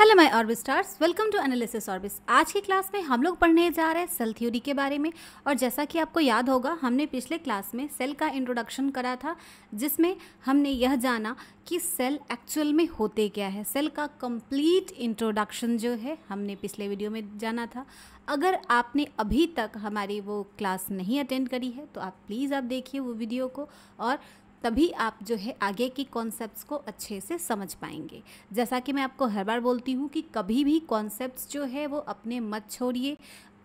Hello my Orbis stars, welcome to Analysis Orbis. आज की class में हम लोग पढ़ने जा रहे हैं सेल थ्योरी के बारे में। और जैसा कि आपको याद होगा, हमने पिछले क्लास में सेल का इंट्रोडक्शन करा था, जिसमें हमने यह जाना कि सेल एक्चुअल में होते क्या है। सेल का कंप्लीट इंट्रोडक्शन जो है हमने पिछले वीडियो में जाना था। अगर आपने अभी तक हमारी वो क्लास नहीं अटेंड करी है तो आप प्लीज़ आप देखिए वो वीडियो को, और तभी आप जो है आगे की कॉन्सेप्ट्स को अच्छे से समझ पाएंगे। जैसा कि मैं आपको हर बार बोलती हूँ कि कभी भी कॉन्सेप्ट्स जो है वो अपने मत छोड़िए,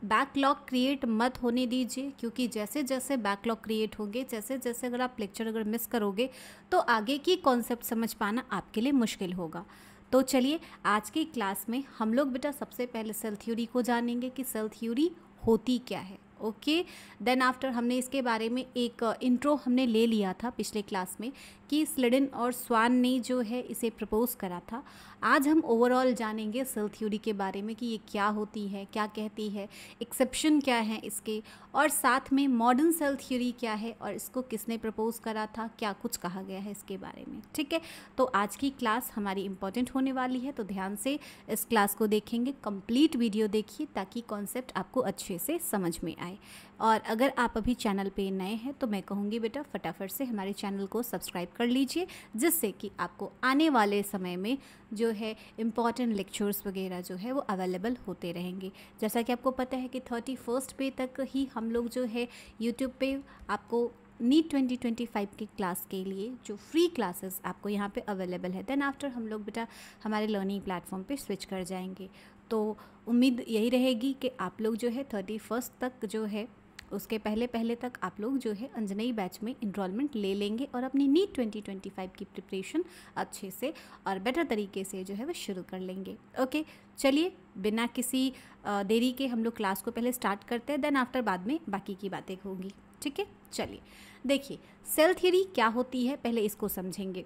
बैकलॉग क्रिएट मत होने दीजिए, क्योंकि जैसे जैसे बैकलॉग क्रिएट होंगे, जैसे जैसे अगर आप लेक्चर अगर मिस करोगे तो आगे की कॉन्सेप्ट समझ पाना आपके लिए मुश्किल होगा। तो चलिए आज की क्लास में हम लोग बेटा सबसे पहले सेल थ्योरी को जानेंगे कि सेल थ्योरी होती क्या है। ओके, देन आफ्टर हमने इसके बारे में एक इंट्रो हमने ले लिया था पिछले क्लास में कि स्लेडन और स्वान ने जो है इसे प्रपोज करा था। आज हम ओवरऑल जानेंगे सेल थ्योरी के बारे में कि ये क्या होती है, क्या कहती है, एक्सेप्शन क्या है इसके, और साथ में मॉडर्न सेल थ्योरी क्या है और इसको किसने प्रपोज करा था, क्या कुछ कहा गया है इसके बारे में। ठीक है, तो आज की क्लास हमारी इम्पोर्टेंट होने वाली है, तो ध्यान से इस क्लास को देखेंगे, कंप्लीट वीडियो देखिए ताकि कॉन्सेप्ट आपको अच्छे से समझ में आए। और अगर आप अभी चैनल पे नए हैं तो मैं कहूँगी बेटा फटाफट से हमारे चैनल को सब्सक्राइब कर लीजिए, जिससे कि आपको आने वाले समय में जो है इम्पॉर्टेंट लेक्चर्स वगैरह जो है वो अवेलेबल होते रहेंगे। जैसा कि आपको पता है कि 31 पे तक ही हम लोग जो है यूट्यूब पे आपको नीट 2025 की क्लास के लिए जो फ्री क्लासेस आपको यहाँ पे अवेलेबल है। देन आफ्टर हम लोग बेटा हमारे लर्निंग प्लेटफॉर्म पे स्विच कर जाएंगे। तो उम्मीद यही रहेगी कि आप लोग जो है 31 तक जो है उसके पहले पहले तक आप लोग जो है अंजनेई बैच में इनरोलमेंट ले लेंगे और अपनी नीट 2025 की प्रिपरेशन अच्छे से और बेटर तरीके से जो है वो शुरू कर लेंगे। ओके, चलिए बिना किसी देरी के हम लोग क्लास को पहले स्टार्ट करते हैं, देन आफ्टर बाद में बाकी की बातें होंगी। ठीक है, चलिए देखिए सेल थ्योरी क्या होती है, पहले इसको समझेंगे।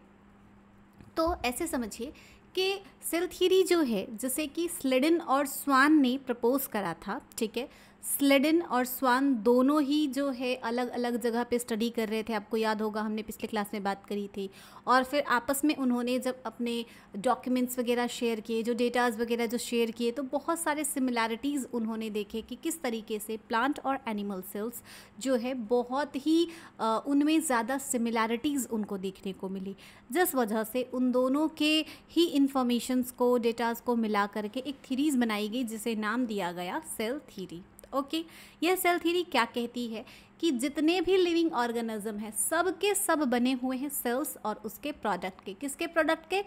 तो ऐसे समझिए कि सेल थ्योरी जो है जैसे कि स्लेडन और स्वान ने प्रपोज करा था। ठीक है, स्लेडन और स्वान दोनों ही जो है अलग अलग जगह पे स्टडी कर रहे थे, आपको याद होगा हमने पिछले क्लास में बात करी थी। और फिर आपस में उन्होंने जब अपने डॉक्यूमेंट्स वगैरह शेयर किए, जो डेटाज वगैरह जो शेयर किए, तो बहुत सारे सिमिलैरिटीज़ उन्होंने देखे कि किस तरीके से प्लांट और एनिमल सेल्स जो है बहुत ही उनमें ज़्यादा सिमिलैरिटीज़ उनको देखने को मिली, जिस वजह से उन दोनों के ही इन्फॉर्मेशंस को, डेटाज को मिला करके एक थीरीज़ बनाई गई जिसे नाम दिया गया सेल थीरी। ओके, यह सेल थ्योरी क्या कहती है कि जितने भी लिविंग ऑर्गेनिज्म हैं सब के सब बने हुए हैं सेल्स और उसके प्रोडक्ट के। किसके प्रोडक्ट के?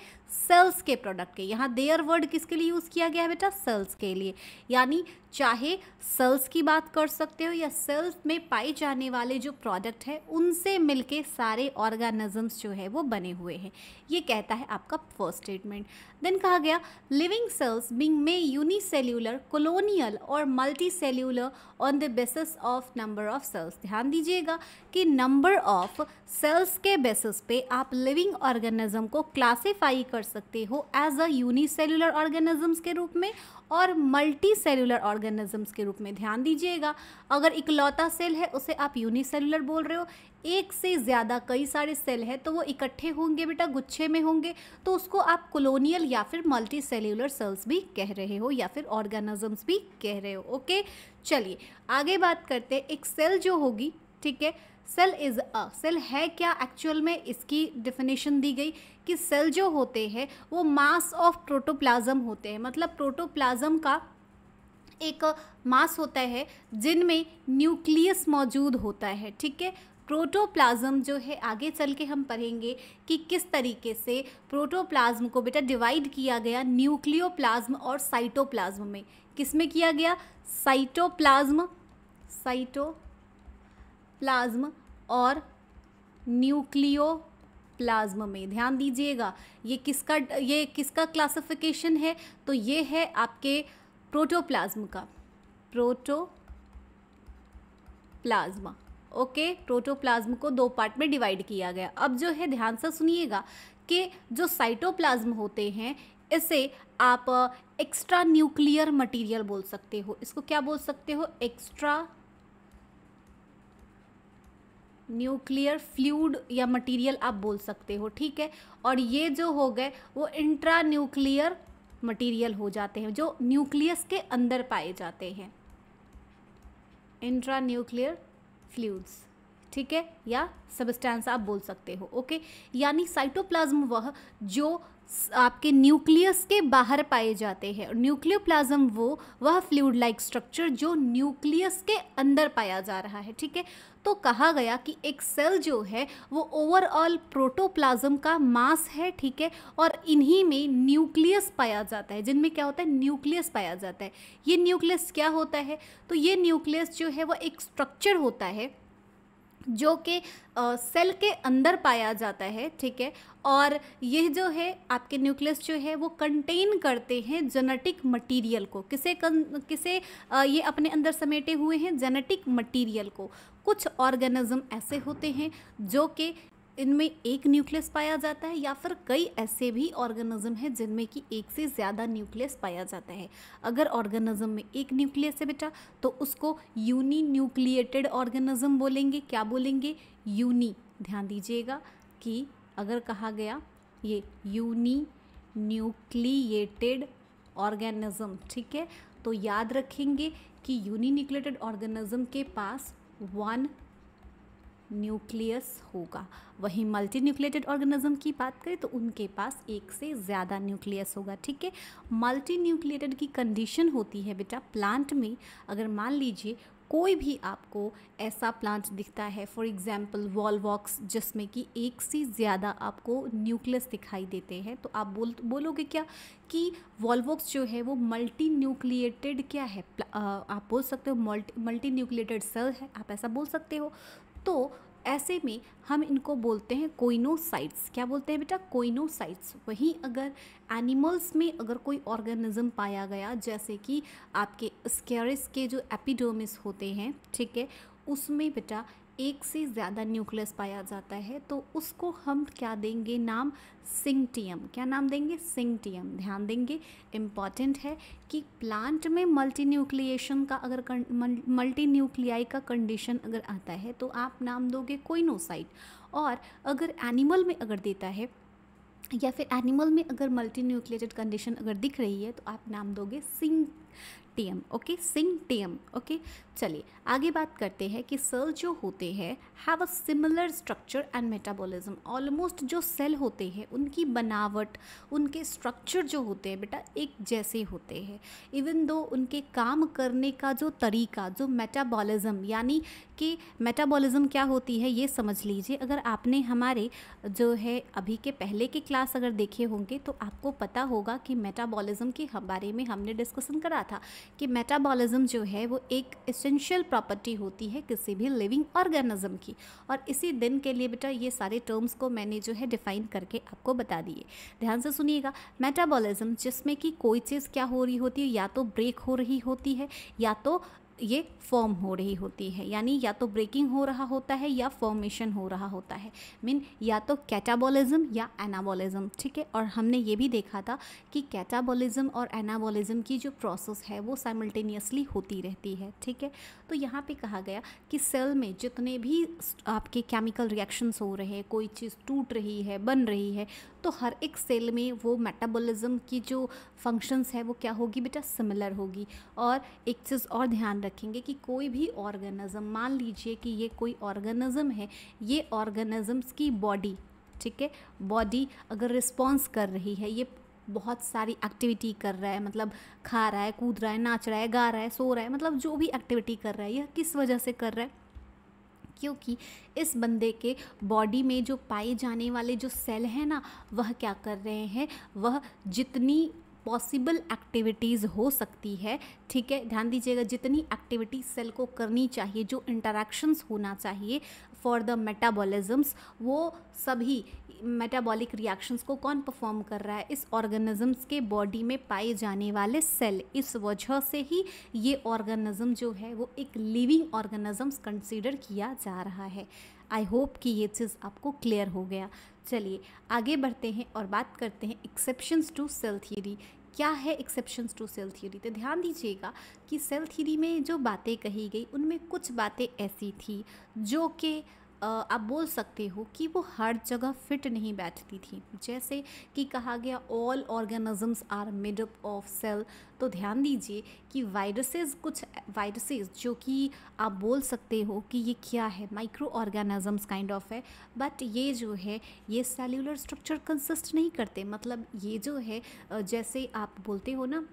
सेल्स के प्रोडक्ट के। यहाँ देयर वर्ड किसके लिए यूज़ किया गया है बेटा? सेल्स के लिए। यानी चाहे सेल्स की बात कर सकते हो या सेल्स में पाए जाने वाले जो प्रोडक्ट है उनसे मिलके सारे ऑर्गेनिजम्स जो है वो बने हुए हैं। ये कहता है आपका फर्स्ट स्टेटमेंट। देन कहा गया लिविंग सेल्स बीइंग में यूनिसेल्यूलर, कॉलोनियल और multi cellular on the basis of number of cells. ध्यान दीजिएगा कि नंबर ऑफ सेल्स के बेसिस पे आप लिविंग ऑर्गेनिज्म को क्लासिफाई कर सकते हो एज अ यूनिसेल्यूलर ऑर्गेनिजम्स के रूप में और मल्टी सेल्यूलर ऑर्गेनिजम्स के रूप में। ध्यान दीजिएगा, अगर इकलौता सेल है उसे आप यूनिसेल्यूलर बोल रहे हो, एक से ज़्यादा कई सारे सेल है तो वो इकट्ठे होंगे बेटा, गुच्छे में होंगे, तो उसको आप कॉलोनियल या फिर मल्टी सेल्यूलर सेल्स भी कह रहे हो या फिर ऑर्गेनिजम्स भी कह रहे हो। ओके, चलिए आगे बात करते हैं। एक सेल जो होगी, ठीक है, सेल इज़ अ, सेल है क्या एक्चुअल में, इसकी डिफिनेशन दी गई कि सेल जो होते हैं वो मास ऑफ प्रोटोप्लाज्म होते हैं। मतलब प्रोटोप्लाज्म का एक मास होता है जिनमें न्यूक्लियस मौजूद होता है। ठीक है, प्रोटोप्लाज्म जो है आगे चल के हम पढ़ेंगे कि किस तरीके से प्रोटोप्लाज्म को बेटा डिवाइड किया गया न्यूक्लियोप्लाज्म और साइटोप्लाज्म में। किस में किया गया? साइटोप्लाज्म, साइटोप्लाज्म और न्यूक्लियोप्लाज्म में। ध्यान दीजिएगा ये किसका क्लासिफिकेशन है, तो ये है आपके प्रोटोप्लाज्म का, प्रोटोप्लाज्म। ओके, प्रोटोप्लाज्म को दो पार्ट में डिवाइड किया गया। अब जो है ध्यान से सुनिएगा कि जो साइटोप्लाज्म होते हैं इसे आप एक्स्ट्रा न्यूक्लियर मटेरियल बोल सकते हो। इसको क्या बोल सकते हो? एक्स्ट्रा न्यूक्लियर फ्लूइड या मटेरियल आप बोल सकते हो। ठीक है, और ये जो हो गए वो इंट्रा न्यूक्लियर मटेरियल हो जाते हैं जो न्यूक्लियस के अंदर पाए जाते हैं, इंट्रा न्यूक्लियर फ्लूइड्स, ठीक है, या सबस्टेंस आप बोल सकते हो। ओके, यानी साइटोप्लाज्म वह जो आपके न्यूक्लियस के बाहर पाए जाते हैं और न्यूक्लियोप्लाज्म वह फ्लूइड लाइक स्ट्रक्चर जो न्यूक्लियस के अंदर पाया जा रहा है। ठीक है, तो कहा गया कि एक सेल जो है वो ओवरऑल प्रोटोप्लाज्म का मास है, ठीक है, और इन्हीं में न्यूक्लियस पाया जाता है, जिनमें क्या होता है, न्यूक्लियस पाया जाता है। ये न्यूक्लियस क्या होता है, तो ये न्यूक्लियस जो है वो एक स्ट्रक्चर होता है जो कि सेल के अंदर पाया जाता है, ठीक है, और यह जो है आपके न्यूक्लियस जो है वो कंटेन करते हैं जेनेटिक मटेरियल को। किसे ये अपने अंदर समेटे हुए हैं, जेनेटिक मटेरियल को। कुछ ऑर्गेनिज्म ऐसे होते हैं जो कि इनमें एक न्यूक्लियस पाया जाता है, या फिर कई ऐसे भी ऑर्गेनिज्म हैं जिनमें कि एक से ज़्यादा न्यूक्लियस पाया जाता है। अगर ऑर्गेनिज्म में एक न्यूक्लियस है बेटा, तो उसको यूनी न्यूक्लिएटेड ऑर्गेनिज्म बोलेंगे। क्या बोलेंगे, यूनी। ध्यान दीजिएगा कि अगर कहा गया ये यूनी न्यूक्लिएटेड ऑर्गेनिज्म, ठीक है, तो याद रखेंगे कि यूनी न्यूक्लिएटेड ऑर्गेनिज्म के पास 1 न्यूक्लियस होगा। वहीं मल्टी न्यूक्लिएटेड ऑर्गेनिज्म की बात करें तो उनके पास एक से ज़्यादा न्यूक्लियस होगा। ठीक है, मल्टी न्यूक्लिएटेड की कंडीशन होती है बेटा प्लांट में। अगर मान लीजिए कोई भी आपको ऐसा प्लांट दिखता है, फॉर एग्जांपल वॉल्वॉक्स, जिसमें कि एक से ज़्यादा आपको न्यूक्लियस दिखाई देते हैं, तो आप बोलोगे क्या कि वॉल्वॉक्स जो है वो मल्टी न्यूक्लिएटेड क्या है, आप बोल सकते हो मल्टी न्यूक्लिएटेड सेल है, आप ऐसा बोल सकते हो। तो ऐसे में हम इनको बोलते हैं कोइनोसाइट्स। क्या बोलते हैं बेटा, कोइनोसाइट्स। वहीं अगर एनिमल्स में अगर कोई ऑर्गेनिज्म पाया गया, जैसे कि आपके स्केरिस के जो एपिडर्मिस होते हैं, ठीक है, उसमें बेटा एक से ज़्यादा न्यूक्लियस पाया जाता है, तो उसको हम क्या देंगे नाम, सिंक्टियम। क्या नाम देंगे, सिंक्टियम। ध्यान देंगे, इम्पॉर्टेंट है कि प्लांट में मल्टी न्यूक्लिएशन का अगर मल्टी न्यूक्लियाई का कंडीशन अगर आता है तो आप नाम दोगे कोइनोसाइट। और अगर एनिमल में अगर देता है, या फिर एनिमल में अगर मल्टी न्यूक्लिएटेड कंडीशन अगर दिख रही है, तो आप नाम दोगे सिंक्टियम। Okay, syncytium. ओके, चलिए आगे बात करते हैं कि सेल जो होते हैं have a similar structure and metabolism. Almost जो सेल होते हैं उनकी बनावट, उनके स्ट्रक्चर जो होते हैं बेटा एक जैसे होते हैं, इवन दो उनके काम करने का जो तरीका, जो मेटाबॉलिज्म, यानी कि मेटाबॉलिज्म क्या होती है ये समझ लीजिए। अगर आपने हमारे जो है अभी के पहले के क्लास अगर देखे होंगे तो आपको पता होगा कि मेटाबॉलिज्म के बारे में हमने डिस्कशन करा था कि मेटाबॉलिज्म जो है वो एक एसेंशियल प्रॉपर्टी होती है किसी भी लिविंग ऑर्गेनिज्म की। और इसी दिन के लिए बेटा ये सारे टर्म्स को मैंने जो है डिफाइन करके आपको बता दिए। ध्यान से सुनिएगा, मेटाबॉलिज्म जिसमें कि कोई चीज़ क्या हो रही होती है, या तो ब्रेक हो रही होती है या तो ये फॉर्म हो रही होती है, यानी या तो ब्रेकिंग हो रहा होता है या फॉर्मेशन हो रहा होता है, मीन या तो कैटाबॉलिज्म या एनाबॉलिज्म। ठीक है, और हमने ये भी देखा था कि कैटाबॉलिज्म और एनाबॉलिज्म की जो प्रोसेस है वो साइमल्टेनियसली होती रहती है। ठीक है, तो यहाँ पे कहा गया कि सेल में जितने भी आपके केमिकल रिएक्शंस हो रहे हैं, कोई चीज़ टूट रही है, बन रही है, तो हर एक सेल में वो मेटाबॉलिज्म की जो फंक्शंस है वो क्या होगी बेटा, सिमिलर होगी। और एक चीज़ और ध्यान रखेंगे कि कोई भी ऑर्गेनिज्म, मान लीजिए कि ये कोई ऑर्गेनिज्म है, ये ऑर्गेनिजम्स की बॉडी, ठीक है, बॉडी अगर रिस्पॉन्स कर रही है, ये बहुत सारी एक्टिविटी कर रहा है, मतलब खा रहा है, कूद रहा है, नाच रहा है, गा रहा है, सो रहा है, मतलब जो भी एक्टिविटी कर रहा है, यह किस वजह से कर रहा है, क्योंकि इस बंदे के बॉडी में जो पाए जाने वाले जो सेल हैं ना, वह क्या कर रहे हैं, वह जितनी पॉसिबल एक्टिविटीज़ हो सकती है, ठीक है, ध्यान दीजिएगा, जितनी एक्टिविटी सेल को करनी चाहिए, जो इंटरैक्शंस होना चाहिए फॉर द मेटाबॉलिज्म्स, वो सभी मेटाबॉलिक रिएक्शंस को कौन परफॉर्म कर रहा है, इस ऑर्गेनिजम्स के बॉडी में पाए जाने वाले सेल। इस वजह से ही ये ऑर्गेनिज्म जो है वो एक लिविंग ऑर्गेनिजम्स कंसीडर किया जा रहा है। आई होप कि ये चीज़ आपको क्लियर हो गया। चलिए आगे बढ़ते हैं और बात करते हैं एक्सेप्शंस टू सेल थ्योरी। क्या है एक्सेप्शंस टू सेल थ्योरी, तो ध्यान दीजिएगा कि सेल थ्योरी में जो बातें कही गई उनमें कुछ बातें ऐसी थी जो कि आप बोल सकते हो कि वो हर जगह फिट नहीं बैठती थी। जैसे कि कहा गया all organisms are made up of cell, तो ध्यान दीजिए कि वायरसेस, कुछ वायरसेस जो कि आप बोल सकते हो कि ये क्या है, माइक्रो ऑर्गेनिजम्स काइंड ऑफ है, बट ये जो है ये सेल्यूलर स्ट्रक्चर कंसिस्ट नहीं करते। मतलब ये जो है जैसे आप बोलते हो ना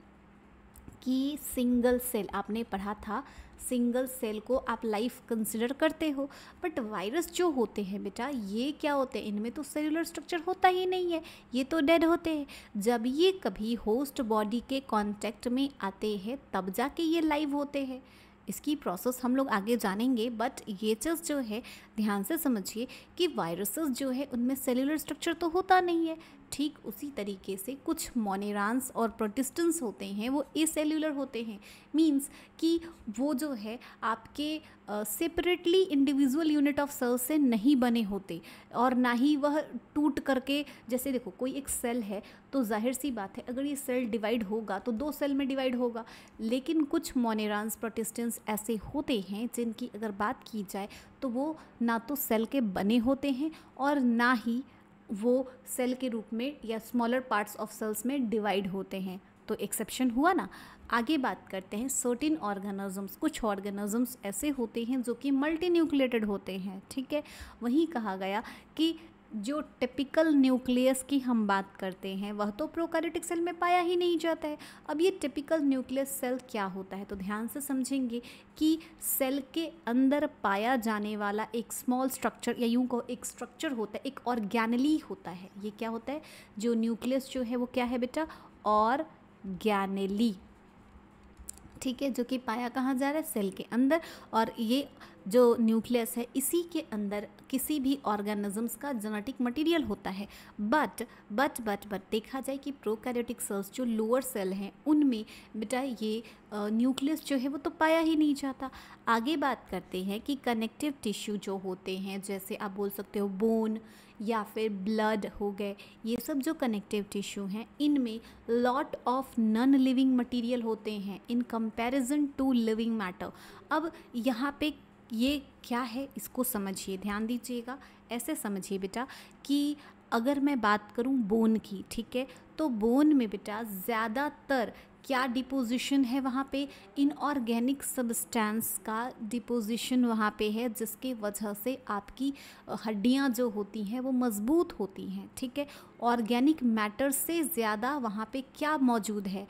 कि सिंगल सेल, आपने पढ़ा था सिंगल सेल को आप लाइफ कंसिडर करते हो, बट वायरस जो होते हैं बेटा ये क्या होते हैं, इनमें तो सेलुलर स्ट्रक्चर होता ही नहीं है, ये तो डेड होते हैं। जब ये कभी होस्ट बॉडी के कांटेक्ट में आते हैं तब जाके ये लाइव होते हैं। इसकी प्रोसेस हम लोग आगे जानेंगे, बट ये चीज़ जो है ध्यान से समझिए कि वायरसेस जो है उनमें सेलुलर स्ट्रक्चर तो होता नहीं है। ठीक उसी तरीके से कुछ मोनेरांस और प्रोटिस्टेंस होते हैं, वो एसेल्यूलर होते हैं, मींस कि वो जो है आपके separately individual unit of cell से नहीं बने होते, और ना ही वह टूट करके, जैसे देखो कोई एक सेल है तो जाहिर सी बात है अगर ये सेल डिवाइड होगा तो दो सेल में डिवाइड होगा। लेकिन कुछ मोनेरांस प्रोटिस्टेंस ऐसे होते हैं जिनकी अगर बात की जाए तो वो ना तो सेल के बने होते हैं और ना ही वो सेल के रूप में या स्मॉलर पार्ट्स ऑफ सेल्स में डिवाइड होते हैं, तो एक्सेप्शन हुआ ना। आगे बात करते हैं सर्टेन ऑर्गेनिजम्स, कुछ ऑर्गेनिजम्स ऐसे होते हैं जो कि मल्टी न्यूक्लिएटेड होते हैं। ठीक है, वहीं कहा गया कि जो टिपिकल न्यूक्लियस की हम बात करते हैं वह तो प्रोकैरियोटिक सेल में पाया ही नहीं जाता है। अब ये टिपिकल न्यूक्लियस सेल क्या होता है, तो ध्यान से समझेंगे कि सेल के अंदर पाया जाने वाला एक स्मॉल स्ट्रक्चर या यूँ कहो एक स्ट्रक्चर होता है, एक ऑर्गेनेली होता है। ये क्या होता है, जो न्यूक्लियस जो है वो क्या है बेटा, ऑर्गेनेली। ठीक है, जो कि पाया कहाँ जा रहा है, सेल के अंदर, और ये जो न्यूक्लियस है इसी के अंदर किसी भी ऑर्गेनिजम्स का जेनेटिक मटेरियल होता है। बट देखा जाए कि प्रोकैरियोटिक सेल्स जो लोअर सेल हैं उनमें बेटा ये न्यूक्लियस जो है वो तो पाया ही नहीं जाता। आगे बात करते हैं कि कनेक्टिव टिश्यू जो होते हैं, जैसे आप बोल सकते हो बोन या फिर ब्लड हो गए, ये सब जो कनेक्टिव टिश्यू हैं इनमें lot of non living material होते हैं in comparison to living matter. अब यहाँ पे ये क्या है इसको समझिए, ध्यान दीजिएगा, ऐसे समझिए बेटा कि अगर मैं बात करूँ बोन की, ठीक है, तो बोन में बेटा ज़्यादातर क्या डिपोजिशन है, वहाँ पे इनऑर्गेनिक सब्सटेंस का डिपोजिशन वहाँ पे है, जिसके वजह से आपकी हड्डियाँ जो होती हैं वो मजबूत होती हैं। ठीक है, ऑर्गेनिक मैटर से ज़्यादा वहाँ पे क्या मौजूद है,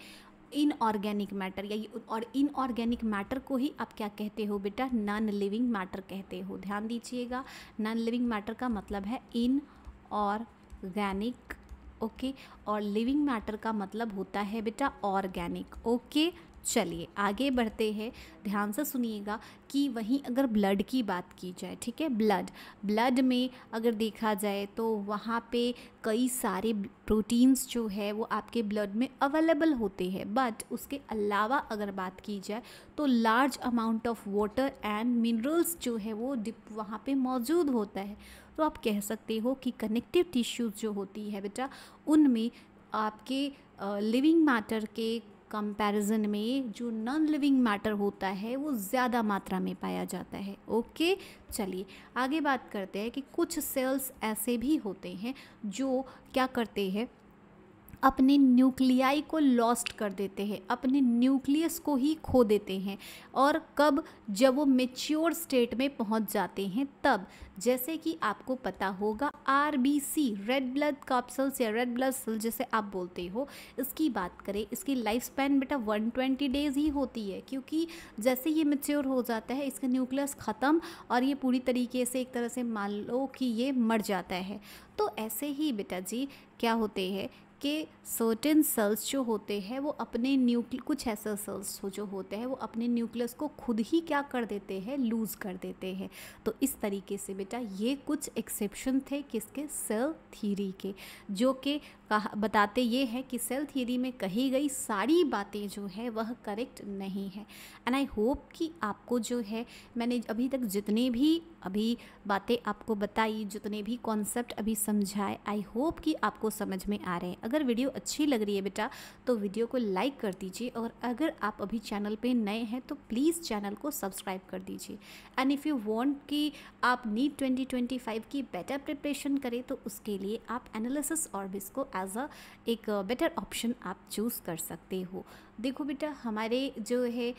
इनऑर्गेनिक मैटर, या और इनऑर्गेनिक मैटर को ही आप क्या कहते हो बेटा, नॉन लिविंग मैटर कहते हो। ध्यान दीजिएगा, नॉन लिविंग मैटर का मतलब है इनऑर्गेनिक, ओके, और लिविंग मैटर का मतलब होता है बेटा ऑर्गेनिक। ओके, चलिए आगे बढ़ते हैं, ध्यान से सुनिएगा कि वहीं अगर ब्लड की बात की जाए, ठीक है, ब्लड में अगर देखा जाए तो वहाँ पे कई सारे प्रोटीन्स जो है वो आपके ब्लड में अवेलेबल होते हैं, बट उसके अलावा अगर बात की जाए तो large amount of water and minerals जो है वो वहाँ पे मौजूद होता है। तो आप कह सकते हो कि कनेक्टिव टिश्यूज़ जो होती है बेटा उनमें आपके लिविंग मैटर के कंपैरिजन में जो नॉन लिविंग मैटर होता है वो ज़्यादा मात्रा में पाया जाता है। ओके, चलिए आगे बात करते हैं कि कुछ सेल्स ऐसे भी होते हैं जो क्या करते हैं, अपने न्यूक्लियाई को लॉस्ट कर देते हैं, अपने न्यूक्लियस को ही खो देते हैं, और कब, जब वो मेच्योर स्टेट में पहुंच जाते हैं तब। जैसे कि आपको पता होगा RBC रेड ब्लड कॉपसेल्स या रेड ब्लड सेल जैसे आप बोलते हो, इसकी बात करें, इसकी लाइफ स्पैन बेटा 120 डेज़ ही होती है, क्योंकि जैसे ये मेच्योर हो जाता है इसका न्यूक्लियस ख़त्म और ये पूरी तरीके से एक तरह से मान लो कि ये मर जाता है। तो ऐसे ही बेटा जी क्या होते हैं कि सर्टेन सेल्स जो होते हैं वो अपने कुछ ऐसे सेल्स जो होते हैं वो अपने न्यूक्लियस को खुद ही क्या कर देते हैं, लूज़ कर देते हैं। तो इस तरीके से बेटा ये कुछ एक्सेप्शन थे किसके, सेल थ्योरी के, जो कि कहा बताते ये हैं कि सेल थ्योरी में कही गई सारी बातें जो है वह करेक्ट नहीं है। एंड आई होप कि आपको जो है मैंने अभी तक जितने भी अभी बातें आपको बताई, जितने भी कॉन्सेप्ट अभी समझाए, आई होप कि आपको समझ में आ रहे हैं। अगर वीडियो अच्छी लग रही है बेटा तो वीडियो को लाइक कर दीजिए, और अगर आप अभी चैनल पे नए हैं तो प्लीज़ चैनल को सब्सक्राइब कर दीजिए। एंड इफ़ यू वांट कि आप नीट 2025 की बेटर प्रिपरेशन करें तो उसके लिए आप एनालिसिस ऑर्बिस को एज अ एक बेटर ऑप्शन आप चूज़ कर सकते हो। देखो बेटा, हमारे जो है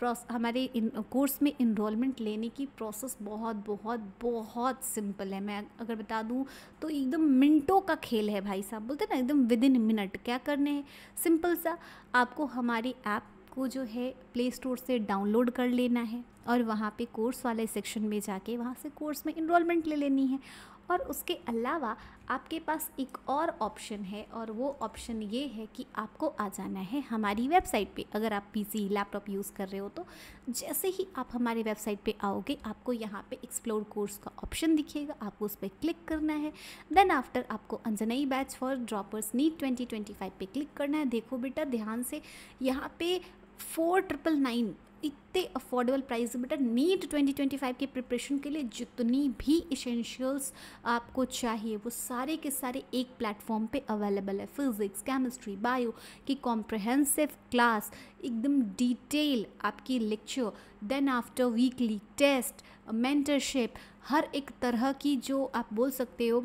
हमारे कोर्स में इनरोलमेंट लेने की प्रोसेस बहुत बहुत बहुत सिंपल है। मैं अगर बता दूं तो एकदम मिनटों का खेल है भाई साहब, बोलते हैं ना एकदम विद इन मिनट क्या करने हैं। सिंपल सा, आपको हमारी ऐप को जो है प्ले स्टोर से डाउनलोड कर लेना है और वहाँ पे कोर्स वाले सेक्शन में जाके वहाँ से कोर्स में इनरोलमेंट ले लेनी है। और उसके अलावा आपके पास एक और ऑप्शन है, और वो ऑप्शन ये है कि आपको आ जाना है हमारी वेबसाइट पे। अगर आप पीसी लैपटॉप यूज़ कर रहे हो तो जैसे ही आप हमारे वेबसाइट पे आओगे आपको यहाँ पे एक्सप्लोर कोर्स का ऑप्शन दिखेगा, आपको उस पर क्लिक करना है। देन आफ्टर आपको अंजनई बैच फॉर ड्रॉपर्स नीट 2025 पे क्लिक करना है। देखो बेटा ध्यान से, यहाँ पे 4999 इतने अफोर्डेबल प्राइस बेटा नीट 2025 के प्रिपरेशन के लिए जितनी भी इसेंशियल्स आपको चाहिए वो सारे के सारे एक प्लेटफॉर्म पे अवेलेबल है। फिज़िक्स, केमिस्ट्री, बायो की कॉम्प्रहेंसिव क्लास, एकदम डिटेल आपकी lecture, then after weekly test, mentorship, हर एक तरह की जो आप बोल सकते हो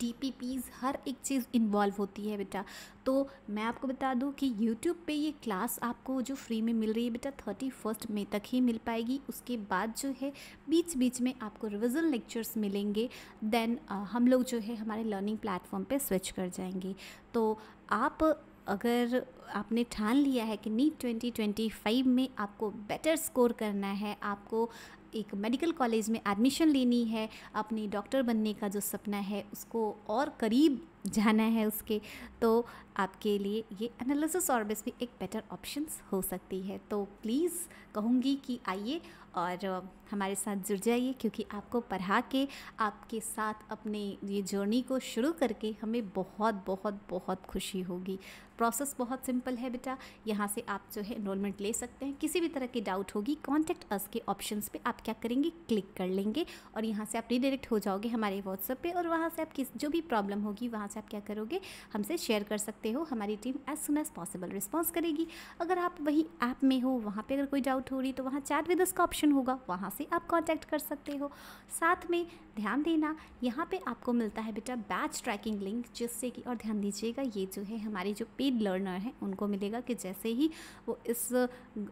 DPPs, हर एक चीज़ इन्वॉल्व होती है बेटा। तो मैं आपको बता दूं कि YouTube पे ये क्लास आपको जो फ्री में मिल रही है बेटा 31 मई तक ही मिल पाएगी। उसके बाद जो है बीच बीच में आपको रिविज़न लेक्चर्स मिलेंगे। देन हम लोग जो है हमारे लर्निंग प्लेटफॉर्म पे स्विच कर जाएंगे। तो आप अगर आपने ठान लिया है कि नीट 2025 में आपको बेटर स्कोर करना है, आपको एक मेडिकल कॉलेज में एडमिशन लेनी है, अपनी डॉक्टर बनने का जो सपना है उसको और करीब जाना है उसके, तो आपके लिए ये एनालिसिस ऑर्बिस भी एक बेटर ऑप्शंस हो सकती है। तो प्लीज़ कहूँगी कि आइए और हमारे साथ जुड़ जाइए, क्योंकि आपको पढ़ा के आपके साथ अपने ये जर्नी को शुरू करके हमें बहुत बहुत बहुत खुशी होगी। प्रोसेस बहुत सिंपल है बेटा, यहाँ से आप जो है एनरोलमेंट ले सकते हैं। किसी भी तरह की डाउट होगी कॉन्टैक्ट अस के ऑप्शंस पे आप क्या करेंगे, क्लिक कर लेंगे और यहाँ से आप रीडायरेक्ट हो जाओगे हमारे व्हाट्सएप पे, और वहाँ से आप किस जो भी प्रॉब्लम होगी वहाँ से आप क्या करोगे, हमसे शेयर कर सकते हो। हमारी team as soon as possible response करेगी। अगर आप वही ऐप में हो, वहाँ पर अगर कोई डाउट हो रही तो वहाँ चैट विद अस का ऑप्शन होगा, वहाँ से आप कॉन्टैक्ट कर सकते हो। साथ में ध्यान देना, यहाँ पर आपको मिलता है बेटा बैच ट्रैकिंग लिंक, जिससे कि और ध्यान दीजिएगा ये जो है हमारे जो पेड लर्नर हैं उनको मिलेगा कि जैसे ही वो इस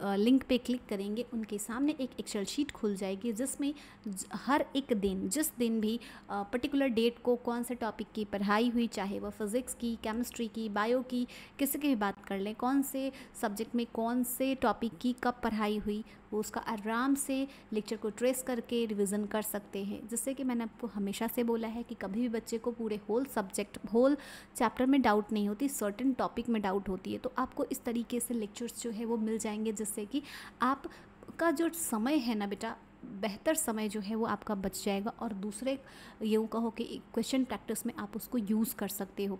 लिंक पे क्लिक करेंगे उनके सामने एक एक्सेल शीट खुल जाएगी, जिसमें हर एक दिन जिस दिन भी पर्टिकुलर डेट को कौन से टॉपिक की पढ़ाई हुई, चाहे वह फिज़िक्स की, केमिस्ट्री की, बायो की, किसी की भी बात कर लें, कौन से सब्जेक्ट में कौन से टॉपिक की कब पढ़ाई हुई, वो उसका आराम से लेक्चर को ट्रेस करके रिविज़न कर सकते हैं। जिससे कि मैंने आपको हमेशा से बोला है कि कभी भी बच्चे को पूरे होल सब्जेक्ट होल चैप्टर में डाउट नहीं होती, सर्टेन टॉपिक में डाउट होती है। तो आपको इस तरीके से लेक्चर्स जो है वो मिल जाएंगे, जिससे कि आपका जो समय है ना बेटा, बेहतर समय जो है वो आपका बच जाएगा, और दूसरे यूँ कहो कि क्वेश्चन प्रैक्टिस में आप उसको यूज़ कर सकते हो।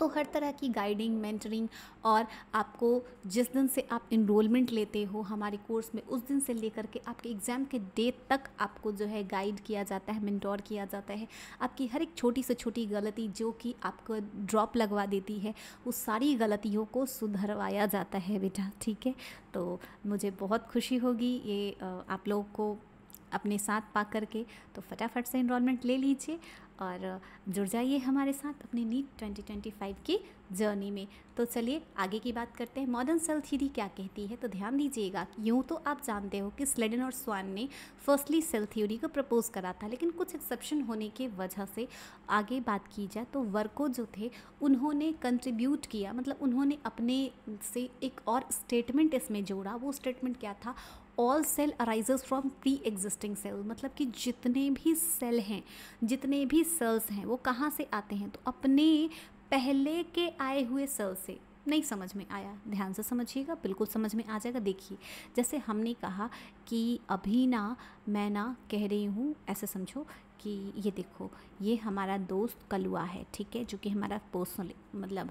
तो हर तरह की गाइडिंग, मेंटरिंग, और आपको जिस दिन से आप इनरोलमेंट लेते हो हमारे कोर्स में उस दिन से लेकर के आपके एग्ज़ाम के डेट तक आपको जो है गाइड किया जाता है, मेंटोर किया जाता है। आपकी हर एक छोटी से छोटी गलती जो कि आपको ड्रॉप लगवा देती है, उस सारी गलतियों को सुधरवाया जाता है बेटा, ठीक है। तो मुझे बहुत खुशी होगी ये आप लोगों को अपने साथ पा करके। तो फटाफट से इनरोलमेंट ले लीजिए और जुड़ जाइए हमारे साथ अपने नीट 2025 की जर्नी में। तो चलिए आगे की बात करते हैं, मॉडर्न सेल थ्योरी क्या कहती है। तो ध्यान दीजिएगा, यूँ तो आप जानते हो कि स्लेडन और स्वान ने फर्स्टली सेल थ्योरी को प्रपोज करा था, लेकिन कुछ एक्सेप्शन होने की वजह से आगे बात की जाए तो वर्को जो थे उन्होंने कंट्रीब्यूट किया, मतलब उन्होंने अपने से एक और स्टेटमेंट इसमें जोड़ा। वो स्टेटमेंट क्या था, all cell arises from pre existing cell, मतलब कि जितने भी सेल हैं, जितने भी सेल्स हैं वो कहाँ से आते हैं, तो अपने पहले के आए हुए सेल से। नहीं समझ में आया, ध्यान से समझिएगा, बिल्कुल समझ में आ जाएगा। देखिए जैसे हमने कहा कि अभी ना मैं ना कह रही हूँ, ऐसे समझो कि ये देखो ये हमारा दोस्त कलुआ है, ठीक है, जो कि हमारा पर्सनल मतलब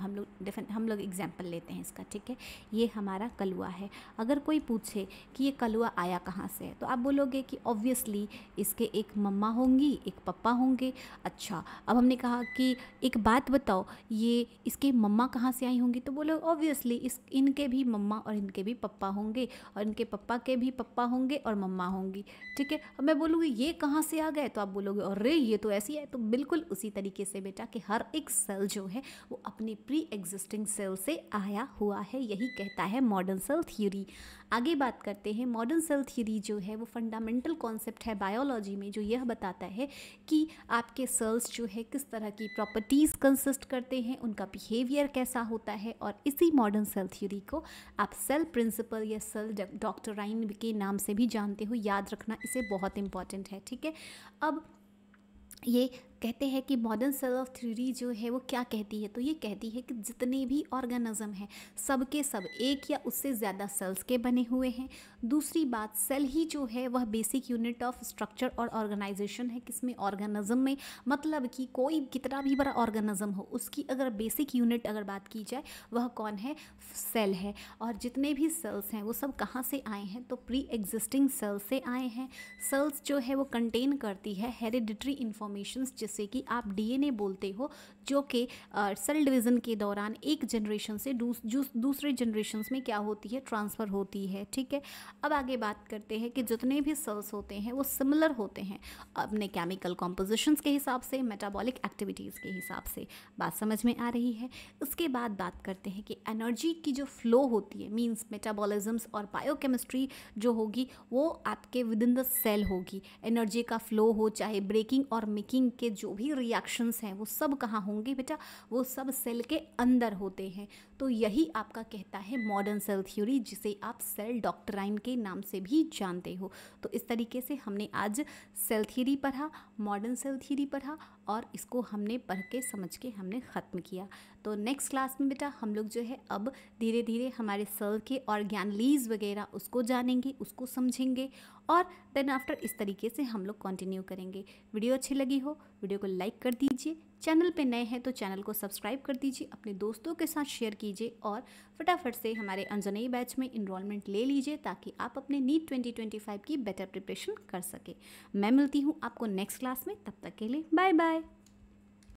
हम लोग एग्जाम्पल लेते हैं इसका, ठीक है, ये हमारा कलुआ है। अगर कोई पूछे कि ये कलुआ आया कहाँ से है, तो आप बोलोगे कि ऑब्वियसली इसके एक मम्मा होंगी, एक पापा होंगे। अच्छा, अब हमने कहा कि एक बात बताओ, ये इसके मम्मा कहाँ से आई होंगी, तो बोलो ऑब्वियसली इनके भी मम्मा और इनके भी पप्पा होंगे, और इनके पप्पा के भी पप्पा होंगे और मम्मा होंगी, ठीक है। अब मैं बोलूँगी ये कहाँ से आ गए, तो आप बोलोगे अरे ये तो ऐसी है। तो बिल्कुल उसी तरीके से बेटा कि हर एक सेल जो है वो अपनी प्री एग्जिस्टिंग सेल से आया हुआ है, यही कहता है मॉडर्न सेल थ्योरी। आगे बात करते हैं, मॉडर्न सेल थ्योरी जो है वो फंडामेंटल कॉन्सेप्ट है बायोलॉजी में, जो यह बताता है कि आपके सेल्स जो है किस तरह की प्रॉपर्टीज़ कंसिस्ट करते हैं, उनका बिहेवियर कैसा होता है। और इसी मॉडर्न सेल थ्योरी को आप सेल प्रिंसिपल या सेल डॉक्ट्राइन के नाम से भी जानते हो, याद रखना इसे बहुत इंपॉर्टेंट है, ठीक है। अब ये कहते हैं कि मॉडर्न सेल ऑफ थ्योरी जो है वो क्या कहती है, तो ये कहती है कि जितने भी ऑर्गेनिज्म हैं सब के सब एक या उससे ज़्यादा सेल्स के बने हुए हैं। दूसरी बात, सेल ही जो है वह बेसिक यूनिट ऑफ स्ट्रक्चर और ऑर्गेनाइजेशन है। किसमें? ऑर्गेनिज्म में। मतलब कि कोई कितना भी बड़ा ऑर्गेनिज्म हो, उसकी अगर बेसिक यूनिट अगर बात की जाए वह कौन है? सेल है। और जितने भी सेल्स हैं वो सब कहाँ से आए हैं, तो प्री एग्जिस्टिंग सेल से आए हैं। सेल्स जो है वो कंटेन करती है हेरिडिटरी इन्फॉर्मेशन, जैसे कि आप डीएनए बोलते हो, जो कि सेल डिवीज़न के दौरान एक जनरेशन से दूसरे जनरेशन में क्या होती है? ट्रांसफ़र होती है, ठीक है। अब आगे बात करते हैं कि जितने भी सेल्स होते हैं वो सिमिलर होते हैं अपने केमिकल कॉम्पोजिशंस के हिसाब से, मेटाबॉलिक एक्टिविटीज़ के हिसाब से। बात समझ में आ रही है। इसके बाद बात करते हैं कि एनर्जी की जो फ्लो होती है, मीन्स मेटाबॉलिज्म्स और बायोकेमिस्ट्री जो होगी वो आपके विद इन द सेल होगी। एनर्जी का फ्लो हो चाहे ब्रेकिंग और मेकिंग के जो भी रिएक्शंस हैं वो सब कहाँ होंगे बेटा? वो सब सेल के अंदर होते हैं। तो यही आपका कहता है मॉडर्न सेल थ्योरी, जिसे आप सेल डॉक्ट्राइन के नाम से भी जानते हो। तो इस तरीके से हमने आज सेल थ्योरी पढ़ा, मॉडर्न सेल थ्योरी पढ़ा, और इसको हमने पढ़ के समझ के हमने ख़त्म किया। तो नेक्स्ट क्लास में बेटा हम लोग जो है अब धीरे धीरे हमारे सेल के ऑर्गेनलीज वगैरह उसको जानेंगे, उसको समझेंगे, और देन आफ्टर इस तरीके से हम लोग कंटिन्यू करेंगे। वीडियो अच्छी लगी हो, वीडियो को लाइक कर दीजिए, चैनल पे नए हैं तो चैनल को सब्सक्राइब कर दीजिए, अपने दोस्तों के साथ शेयर कीजिए, और फटाफट से हमारे अंजनेई बैच में इनरोलमेंट ले लीजिए, ताकि आप अपने नीट 2025 की बेटर प्रिपरेशन कर सकें। मैं मिलती हूँ आपको नेक्स्ट क्लास में, तब तक के लिए बाय बाय।